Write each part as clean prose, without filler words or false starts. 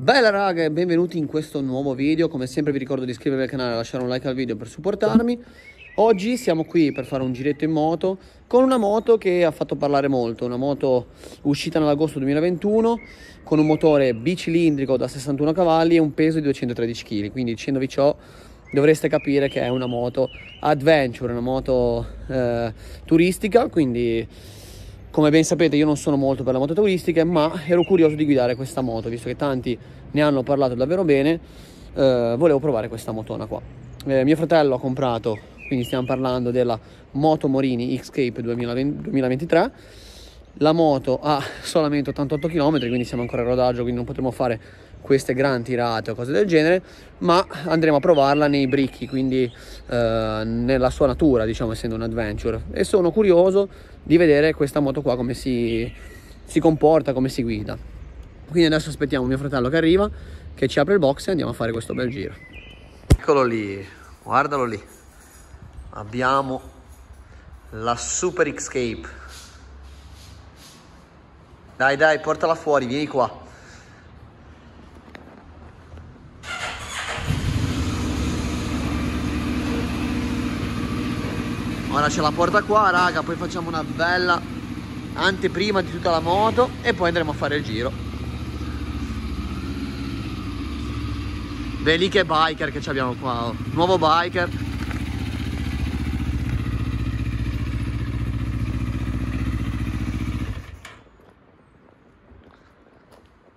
Bella raga e benvenuti in questo nuovo video. Come sempre vi ricordo di iscrivervi al canale e lasciare un like al video per supportarmi. Oggi siamo qui per fare un giretto in moto con una moto che ha fatto parlare molto. Una moto uscita nell'agosto 2021 con un motore bicilindrico da 61 cavalli e un peso di 213 kg. Quindi dicendovi ciò dovreste capire che è una moto adventure, una moto turistica. Quindi, come ben sapete, io non sono molto per le moto turistiche, ma ero curioso di guidare questa moto, visto che tanti ne hanno parlato davvero bene. Volevo provare questa motona qua. Mio fratello ha comprato, quindi stiamo parlando della moto Morini X-Cape 2023. La moto ha solamente 88 km, quindi siamo ancora in rodaggio, quindi non potremo fare queste gran tirate o cose del genere, ma andremo a provarla nei bricchi, quindi nella sua natura, diciamo, essendo un adventure. E sono curioso di vedere questa moto qua come si comporta, come si guida. Quindi adesso aspettiamo mio fratello che arriva, che ci apre il box e andiamo a fare questo bel giro. Eccolo lì, guardalo lì, abbiamo la Super X-Cape. Dai dai, portala fuori, vieni qua. Ora ce la porta qua raga, poi facciamo una bella anteprima di tutta la moto e poi andremo a fare il giro. Beh, lì che biker che abbiamo qua, oh. Nuovo biker.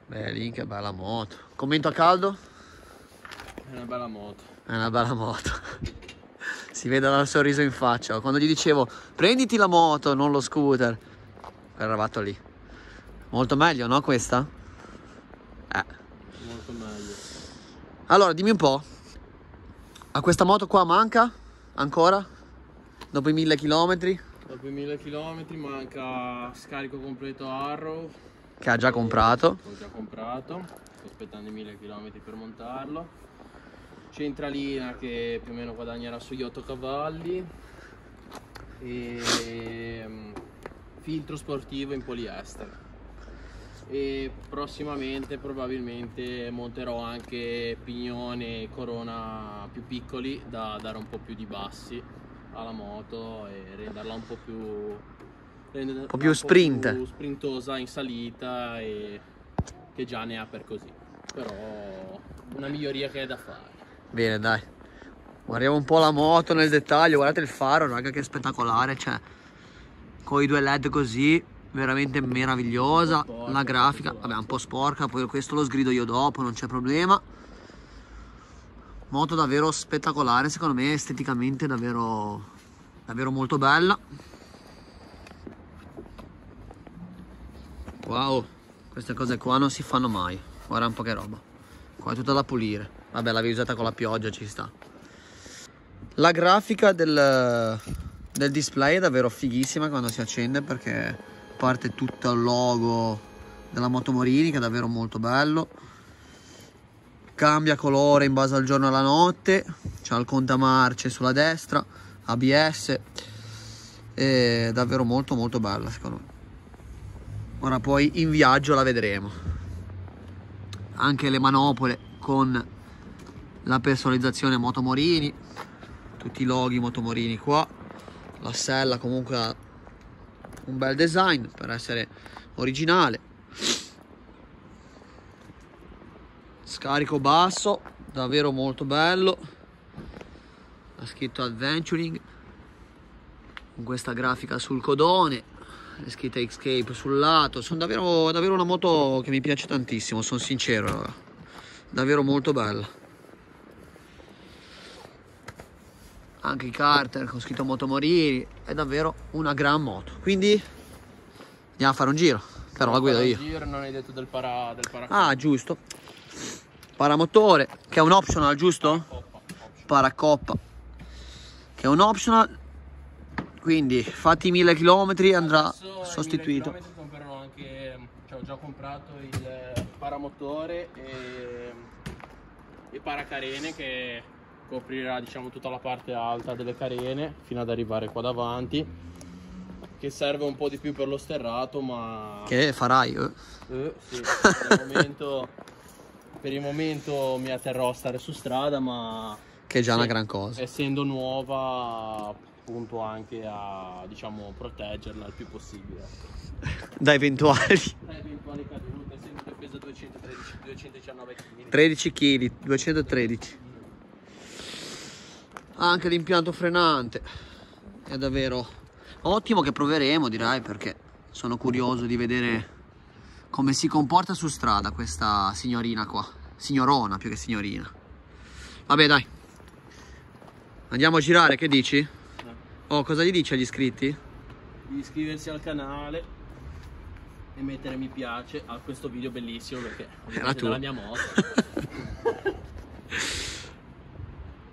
Beh, lì che bella moto. Commento a caldo? È una bella moto. È una bella moto. Si vede dal sorriso in faccia. Quando gli dicevo prenditi la moto, non lo scooter, eravate lì. Molto meglio, no, questa? Molto meglio. Allora dimmi un po', a questa moto qua manca ancora? Dopo i 1000 km? Dopo i 1000 km manca scarico completo Arrow, che ha già comprato. Ho già comprato, sto aspettando i 1000 km per montarlo. Centralina che più o meno guadagnerà sugli 8 cavalli e filtro sportivo in poliestere e prossimamente probabilmente monterò anche pignone e corona più piccoli da dare un po' più di bassi alla moto e renderla un po' più sprint, più sprintosa in salita, e che già ne ha per così, però una miglioria che è da fare. Bene dai, guardiamo un po' la moto nel dettaglio. Guardate il faro raga, che spettacolare, cioè con i 2 LED così, veramente meravigliosa. La grafica, vabbè, un po' sporca, poi questo lo sgrido io dopo, non c'è problema. Moto davvero spettacolare, secondo me esteticamente davvero davvero molto bella. Wow, queste cose qua non si fanno mai. Guarda un po' che roba, qua è tutta da pulire. Vabbè, l'avevi usata con la pioggia, ci sta. La grafica del display è davvero fighissima quando si accende, perché parte tutto il logo della moto Morini, che è davvero molto bello. Cambia colore in base al giorno e alla notte. C'ha il contamarce sulla destra, ABS. È davvero molto molto bella secondo me. Ora poi in viaggio la vedremo. Anche le manopole con la personalizzazione moto Morini, tutti i loghi moto Morini qua. La sella comunque ha un bel design per essere originale. Scarico basso davvero molto bello, ha scritto adventuring con questa grafica sul codone, le scritte X-Cape sul lato. Sono davvero una moto che mi piace tantissimo, sono sincero, davvero molto bella. Anche i carter con scritto moto Morini, è davvero una gran moto. Quindi andiamo a fare un giro, però la guido io. Giro, non hai detto del para. Ah giusto, paramotore che è un optional, giusto? Paracoppa che è un optional, quindi fatti i 1000 km andrà adesso sostituito. Comprerò anche, cioè, ho già comprato il paramotore e paracarene che coprirà, diciamo, tutta la parte alta delle carene fino ad arrivare qua davanti, che serve un po' di più per lo sterrato, ma che farai? Sì, al momento Per il momento mi atterrò a stare su strada, ma che è già una gran cosa. Essendo nuova, punto anche a, diciamo, proteggerla il più possibile. Da eventuali. Da eventuali cadute, essendo che pesa 213, 219 kg. 13 kg, 213. Anche l'impianto frenante è davvero ottimo, che proveremo, direi, perché sono curioso di vedere come si comporta su strada questa signorina qua. Signorona più che signorina. Vabbè, dai, andiamo a girare, che dici? Oh, cosa gli dici agli iscritti? Di iscriversi al canale e mettere mi piace a questo video bellissimo, perché era tu, la mia moto.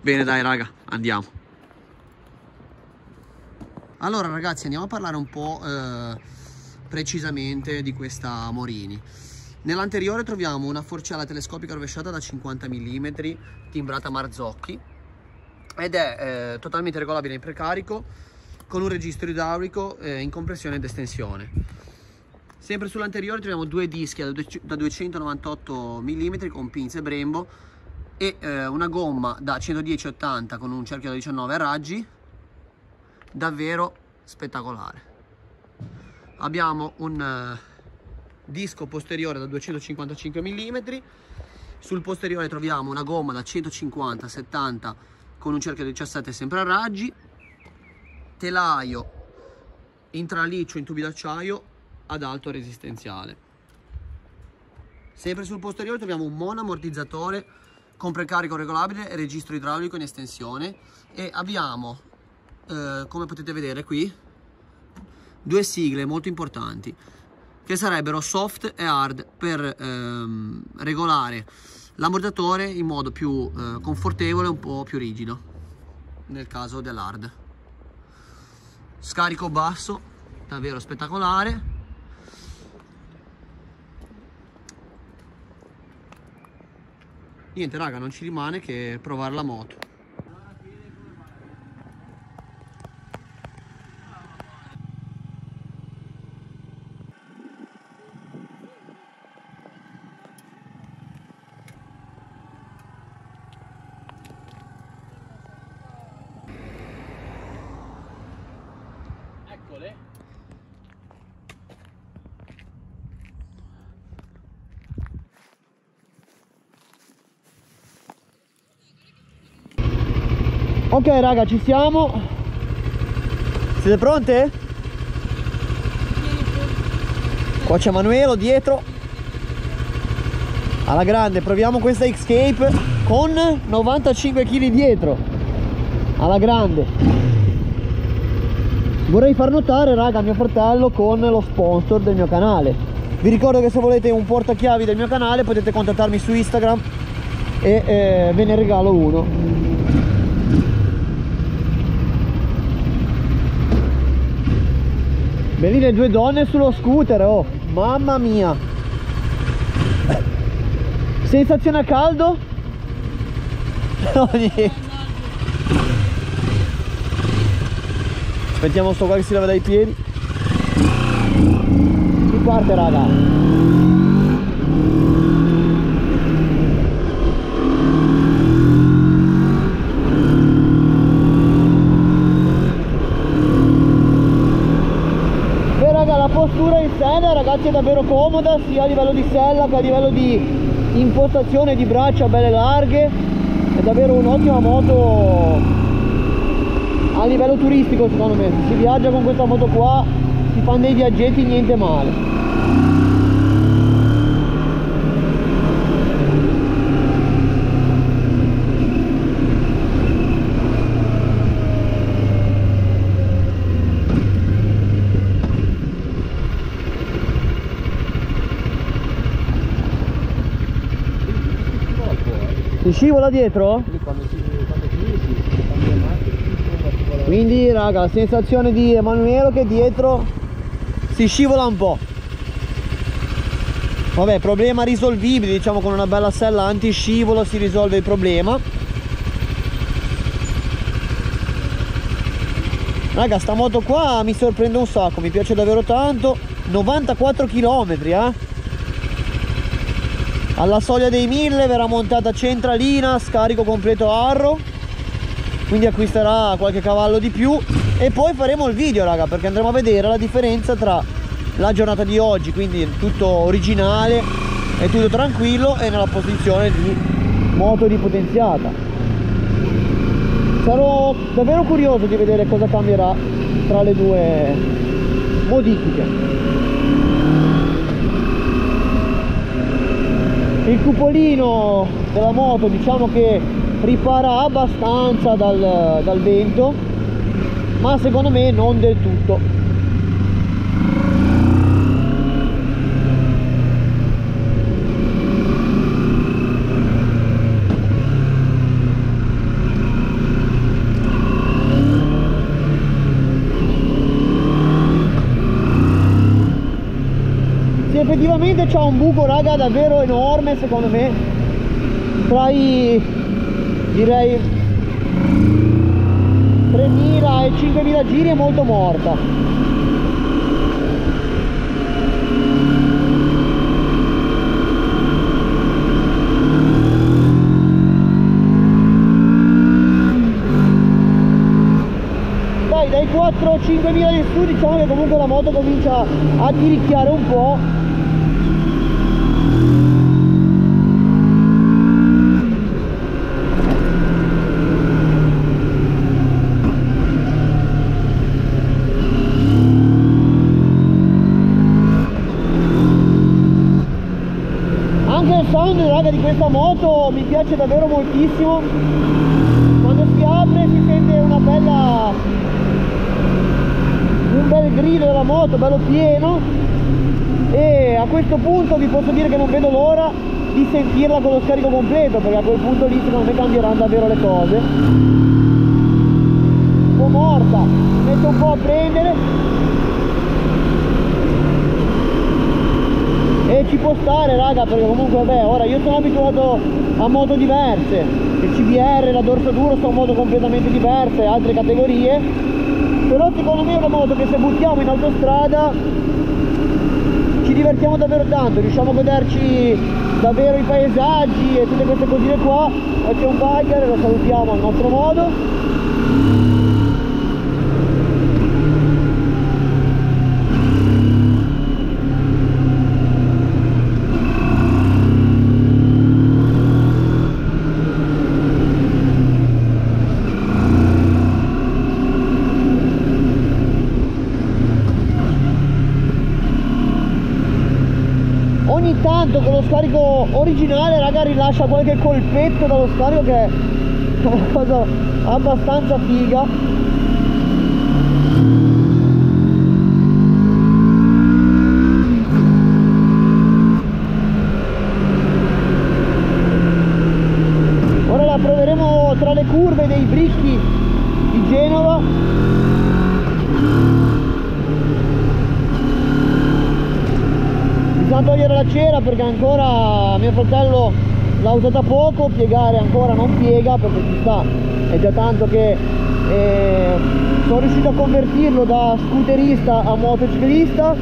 Bene, dai raga, andiamo. Allora ragazzi, andiamo a parlare un po' precisamente di questa Morini. Nell'anteriore troviamo una forcella telescopica rovesciata da 50 mm, timbrata Marzocchi, ed è totalmente regolabile in precarico, con un registro idraulico in compressione ed estensione. Sempre sull'anteriore troviamo due dischi da 298 mm con pinze Brembo, e una gomma da 110-80 con un cerchio da 19 raggi, davvero spettacolare. Abbiamo un disco posteriore da 255 mm, sul posteriore troviamo una gomma da 150-70 con un cerchio da 17 sempre a raggi, telaio in traliccio in tubi d'acciaio ad alto resistenziale. Sempre sul posteriore troviamo un monoammortizzatore con precarico regolabile e registro idraulico in estensione, e abbiamo, come potete vedere qui, due sigle molto importanti che sarebbero soft e hard, per regolare l'ammortizzatore in modo più confortevole e un po' più rigido nel caso dell'hard. Scarico basso davvero spettacolare. Niente raga, non ci rimane che provare la moto. Eccole. Ok raga, ci siamo. Siete pronte? Qua c'è Manuelo dietro. Alla grande, proviamo questa X-Cape con 95 kg dietro. Alla grande. Vorrei far notare raga mio fratello con lo sponsor del mio canale. Vi ricordo che se volete un portachiavi del mio canale potete contattarmi su Instagram e ve ne regalo uno. Belline due donne sullo scooter, oh, mamma mia. Sensazione a caldo? No, niente. Aspettiamo sto qua che si leva dai piedi. Si parte raga. Ragazzi, è davvero comoda sia a livello di sella che a livello di impostazione di braccia belle larghe. È davvero un'ottima moto a livello turistico, secondo me. Si viaggia con questa moto qua, si fanno dei viaggetti niente male. Ti scivola dietro? Quindi raga, la sensazione di Emanuele che dietro si scivola un po'. Vabbè, problema risolvibile, diciamo, con una bella sella antiscivolo si risolve il problema. Raga, sta moto qua mi sorprende un sacco, mi piace davvero tanto. 94 km, eh? alla soglia dei 1000, verrà montata centralina, scarico completo Arrow, quindi acquisterà qualche cavallo di più. E poi faremo il video, raga, perché andremo a vedere la differenza tra la giornata di oggi, quindi tutto originale e tutto tranquillo, e nella posizione di moto ripotenziata. Sarò davvero curioso di vedere cosa cambierà tra le due modifiche. Il cupolino della moto diciamo che ripara abbastanza dal vento, ma secondo me non del tutto. Sì, effettivamente c'ha un buco, raga, davvero enorme, secondo me, tra i, direi, 3000 e 5000 giri è molto morta. Dai, dai 4-5000 in su diciamo che comunque la moto comincia a tiricchiare un po'. Di questa moto mi piace davvero moltissimo, quando si apre si sente una bella, un bel grido della moto bello pieno, e a questo punto vi posso dire che non vedo l'ora di sentirla con lo scarico completo, perché a quel punto lì secondo me cambieranno davvero le cose. Un po' morta, metto un po' a prendere e ci può stare, raga, perché comunque vabbè, ora io sono abituato a moto diverse, il CBR, la Dorsoduro sono moto completamente diverse, altre categorie, però secondo me è una moto che se buttiamo in autostrada ci divertiamo davvero tanto, riusciamo a goderci davvero i paesaggi e tutte queste cosine qua. C'è un biker, lo salutiamo al nostro modo. Tanto con lo scarico originale, raga, rilascia qualche colpetto dallo scarico che è una cosa abbastanza figa. Ora la proveremo tra le curve dei bricchi di Genova. Togliere la cera perché ancora mio fratello l'ha usata poco, piegare ancora non piega, perché ci sta, è già tanto che sono riuscito a convertirlo da scooterista a motociclista,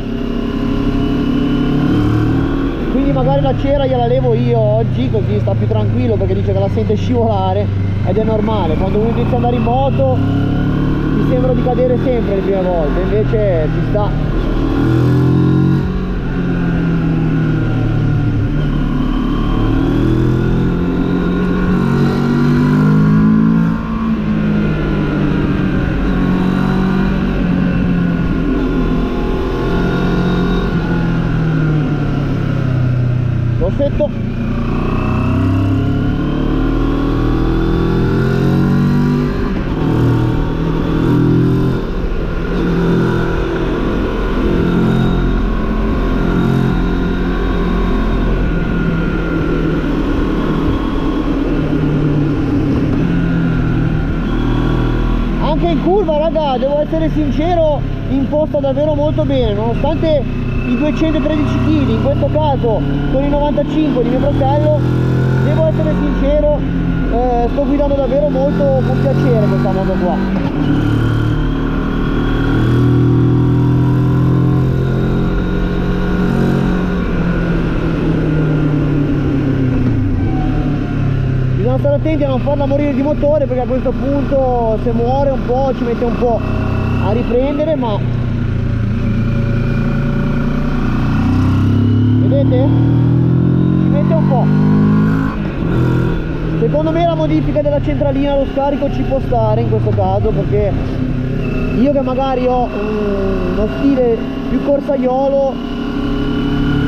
quindi magari la cera gliela levo io oggi, così sta più tranquillo, perché dice che la sente scivolare ed è normale, quando uno inizia ad andare in moto mi sembra di cadere sempre le prime volte, invece ci sta. Curva, raga, devo essere sincero, imposta davvero molto bene, nonostante i 213 kg, in questo caso con i 95 di mio fratello, devo essere sincero, sto guidando davvero molto con piacere questa moto qua. stare attenti a non farla morire di motore, perché a questo punto se muore un po' ci mette un po' a riprendere, ma vedete? Ci mette un po'. Secondo me la modifica della centralina allo scarico ci può stare in questo caso, perché io che magari ho uno stile più corsaiolo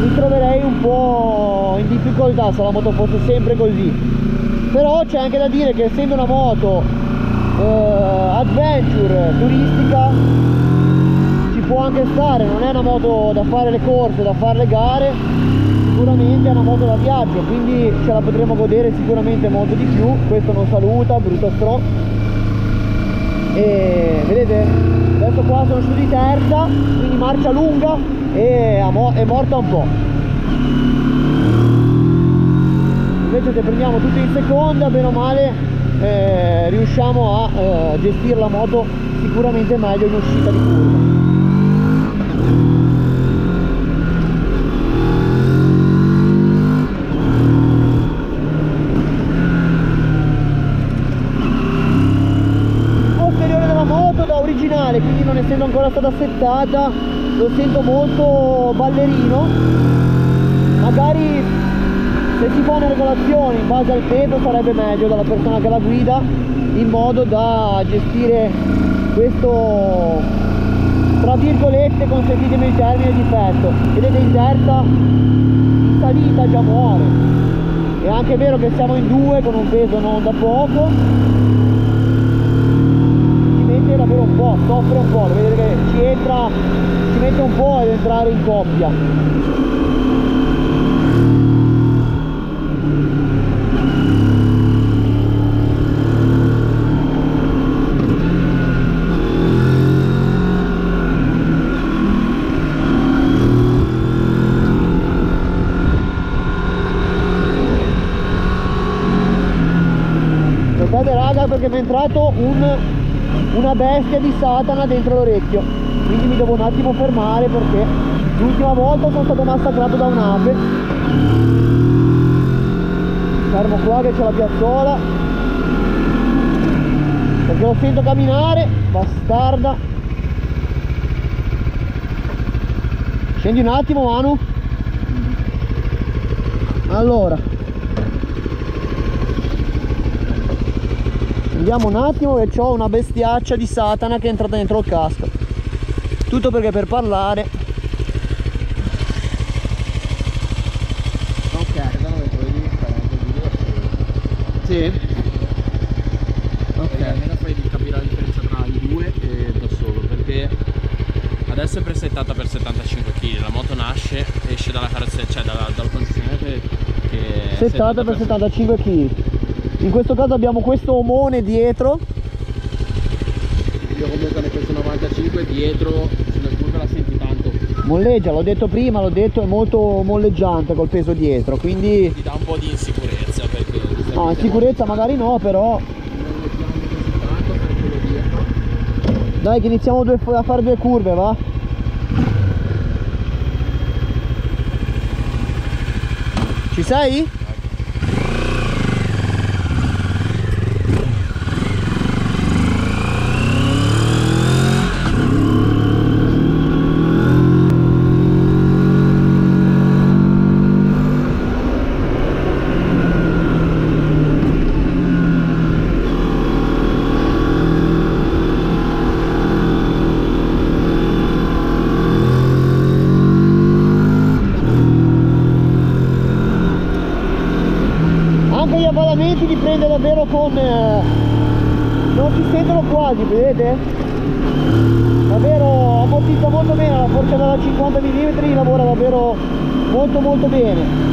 mi troverei un po' in difficoltà se la moto fosse sempre così. Però c'è anche da dire che essendo una moto adventure turistica ci può anche stare, non è una moto da fare le corse, da fare le gare, sicuramente è una moto da viaggio, quindi ce la potremo godere sicuramente molto di più. Questo non saluta, brutto stro. E vedete, adesso qua sono su di terza, quindi marcia lunga e è morta un po'. Invece se prendiamo tutti in seconda, bene o male riusciamo a gestire la moto sicuramente meglio in uscita di curva. Quindi non essendo ancora stata settata lo sento molto ballerino, magari se si fa una regolazione in base al peso sarebbe meglio dalla persona che la guida, in modo da gestire questo, tra virgolette, consentitemi il termine, difetto. Vedete, in terza in salita già muore, è anche vero che siamo in due con un peso non da poco, davvero un po', soffre un po', vedete che ci entra, ci mette un po' ad entrare in coppia. Guardate raga, perché mi è entrato una bestia di Satana dentro l'orecchio, quindi mi devo un attimo fermare, perché l'ultima volta sono stato massacrato da un'ape. Fermo qua che c'è la piazzola, perché lo sento camminare, bastarda. Scendi un attimo Manu. Allora andiamo un attimo, che c'ho una bestiaccia di Satana che è entrata dentro il casco. Tutto perché per parlare. Sì. Ok. Almeno fai capire la differenza tra i due e da solo, perché adesso è presettata per 75 kg, la moto nasce, esce dalla carrozzeria, cioè dal concessionario che è settata per 75 kg. In questo caso abbiamo questo omone dietro. Io comunque ne penso 95 dietro, sulle curve la senti tanto. Molleggia, l'ho detto prima, è molto molleggiante col peso dietro, quindi ti dà un po' di insicurezza, perché no, insicurezza magari no, però dai che iniziamo a fare due curve, va? Ci sei? Li prende davvero con non si sentono quasi, vedete? Davvero ammortizza molto bene, la forza da 50 mm lavora davvero molto molto bene.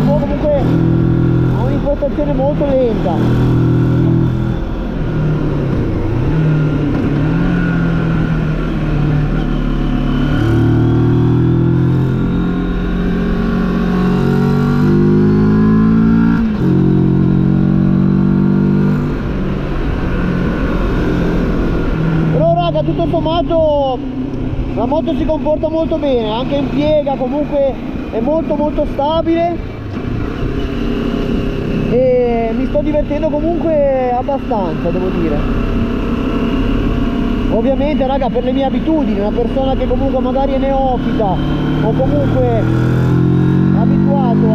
Comunque ha un'impostazione molto lenta, tutto sommato la moto si comporta molto bene, anche in piega comunque è molto stabile e mi sto divertendo comunque abbastanza, devo dire. Ovviamente raga, per le mie abitudini, una persona che comunque magari è neofita o comunque abituato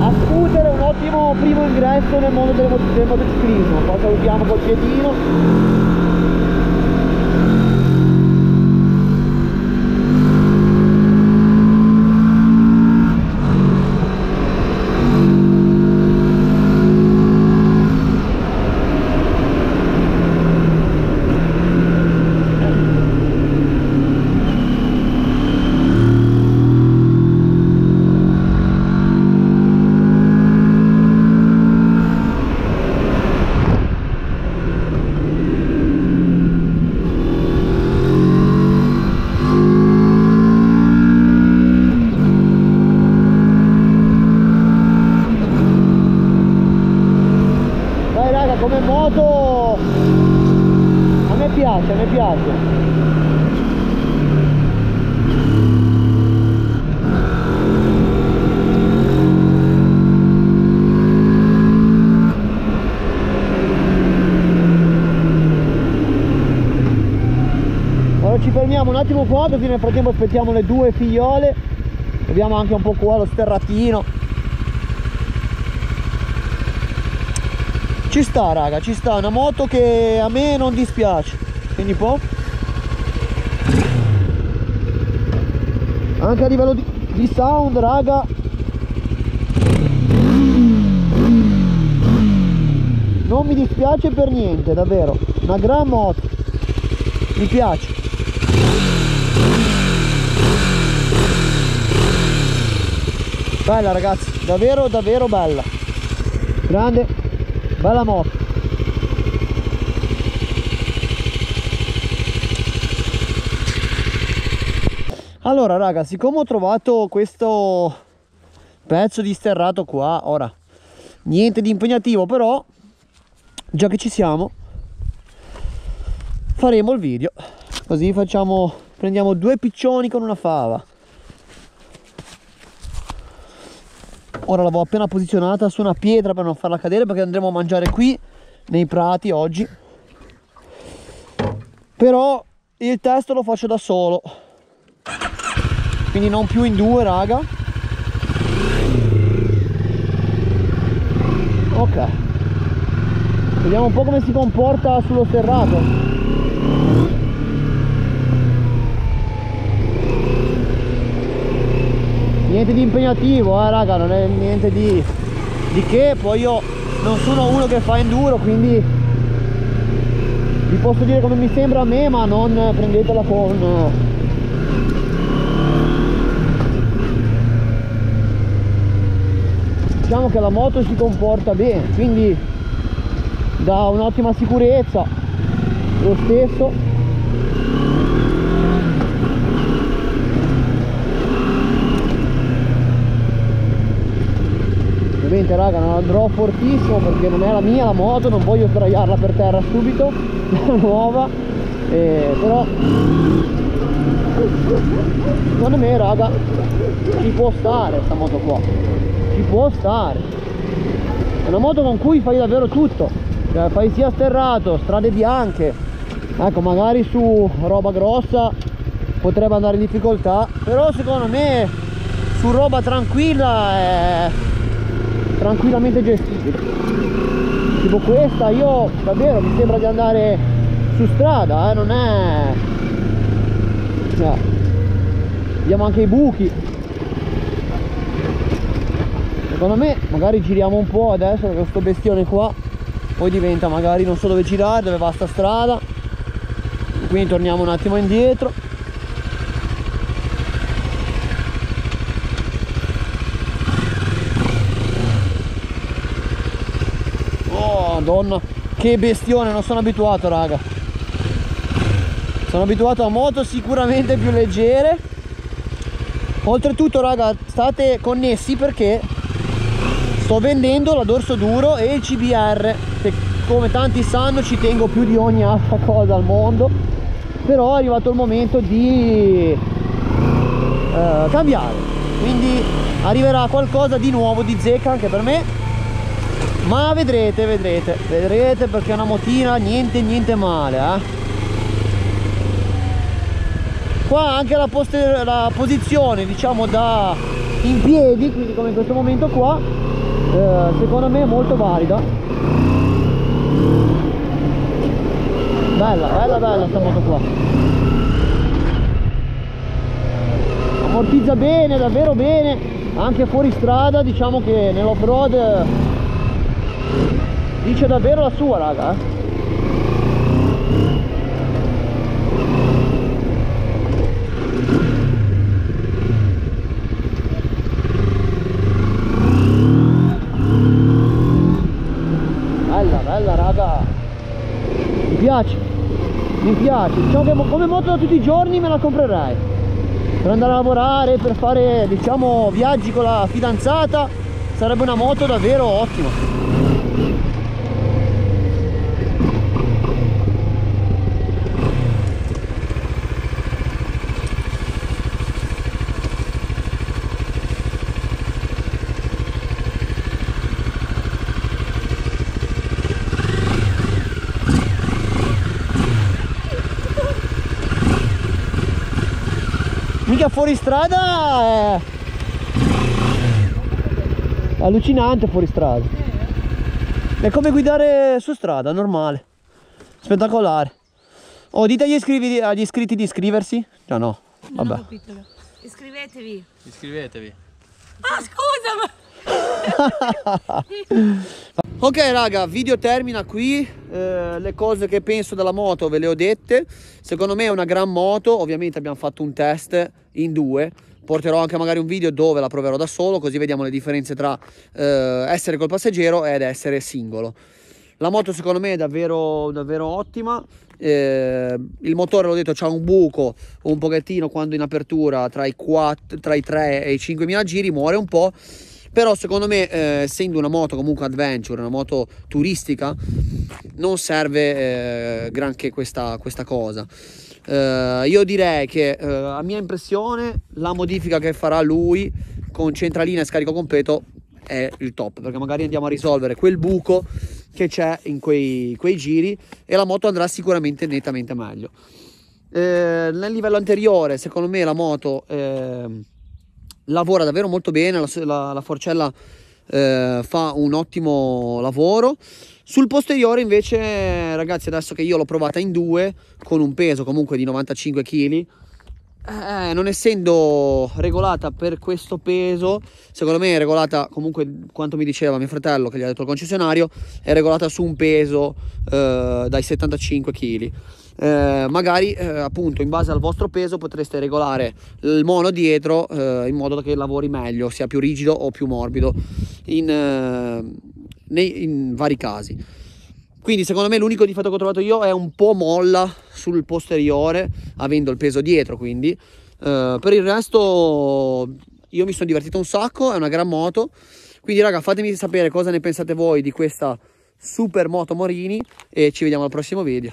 a scooter, è un ottimo primo ingresso nel mondo del motociclismo. Poi salutiamo col piedino. Ci fermiamo un attimo qua, così nel frattempo aspettiamo le due figliole, vediamo anche un po' qua lo sterratino. Ci sta raga, ci sta, una moto che a me non dispiace, quindi po' anche a livello di sound raga. Non mi dispiace per niente, davvero una gran moto, mi piace. Bella ragazzi, davvero bella, grande, bella moto. Allora raga, siccome ho trovato questo pezzo di sterrato qua, ora niente di impegnativo, però già che ci siamo faremo il video, così facciamo, prendiamo due piccioni con una fava. Ora l'avevo appena posizionata su una pietra per non farla cadere, perché andremo a mangiare qui nei prati oggi. Però il testo lo faccio da solo, quindi non più in due raga. Ok, vediamo un po' come si comporta sullo sterrato. Niente di impegnativo, raga, non è niente di che. Poi io non sono uno che fa enduro, quindi vi posso dire come mi sembra a me, ma non prendetela con diciamo che la moto si comporta bene, quindi dà un'ottima sicurezza lo stesso. Ovviamente raga non andrò fortissimo perché non è la mia la moto, non voglio sdraiarla per terra subito, è nuova, però secondo me raga ci può stare sta moto qua, ci può stare. È una moto con cui fai davvero tutto, cioè, fai sia sterrato, strade bianche, ecco magari su roba grossa potrebbe andare in difficoltà, però secondo me su roba tranquilla è tranquillamente gestibile. Tipo questa, io davvero mi sembra di andare su strada, non è, cioè, vediamo anche i buchi. Secondo me magari giriamo un po' adesso con questo bestione qua, poi diventa magari non so dove girare, dove va sta strada, quindi torniamo un attimo indietro. Madonna, che bestione, non sono abituato raga. Sono abituato a moto sicuramente più leggere. Oltretutto raga state connessi perché sto vendendo la Dorsoduro e il CBR, che come tanti sanno ci tengo più di ogni altra cosa al mondo, però è arrivato il momento di cambiare, quindi arriverà qualcosa di nuovo, di zecca anche per me, ma vedrete, vedrete, perché è una motina niente male, Qua anche la posizione, diciamo, da in piedi, quindi come in questo momento qua, secondo me è molto valida. Bella sta moto qua, ammortizza bene, davvero bene, anche fuori strada, diciamo che nell'off road dice davvero la sua, raga, mi piace, diciamo che come moto da tutti i giorni me la comprerei per andare a lavorare, per fare, diciamo, viaggi con la fidanzata, sarebbe una moto davvero ottima. Fuori strada è allucinante, fuori strada è come guidare su strada normale, spettacolare. Oh, dite agli iscritti di iscriversi. No, no, vabbè, iscrivetevi, iscrivetevi. Ah, scusa, ma... Ok raga, video termina qui. Le cose che penso della moto ve le ho dette. Secondo me è una gran moto. Ovviamente abbiamo fatto un test in due, porterò anche magari un video dove la proverò da solo, così vediamo le differenze tra essere col passeggero ed essere singolo. La moto secondo me è davvero ottima. Il motore, l'ho detto, c'ha un buco un pochettino quando in apertura, tra i 3 e i 5.000 giri muore un po', però secondo me essendo una moto comunque adventure, una moto turistica, non serve granché questa cosa. Io direi che a mia impressione la modifica che farà lui con centralina e scarico completo è il top, perché magari andiamo a risolvere quel buco che c'è in quei giri e la moto andrà sicuramente nettamente meglio. Nel livello anteriore secondo me la moto lavora davvero molto bene, la forcella fa un ottimo lavoro. Sul posteriore invece, ragazzi, adesso che io l'ho provata in due con un peso comunque di 95 kg, non essendo regolata per questo peso, secondo me è regolata comunque, quanto mi diceva mio fratello che gli ha detto il concessionario, è regolata su un peso dai 75 kg. Magari appunto in base al vostro peso potreste regolare il mono dietro in modo che lavori meglio, sia più rigido o più morbido in vari casi. Quindi secondo me l'unico difetto che ho trovato io è un po' molla sul posteriore, avendo il peso dietro, quindi per il resto io mi sono divertito un sacco, è una gran moto. Quindi raga, fatemi sapere cosa ne pensate voi di questa super moto Morini e ci vediamo al prossimo video.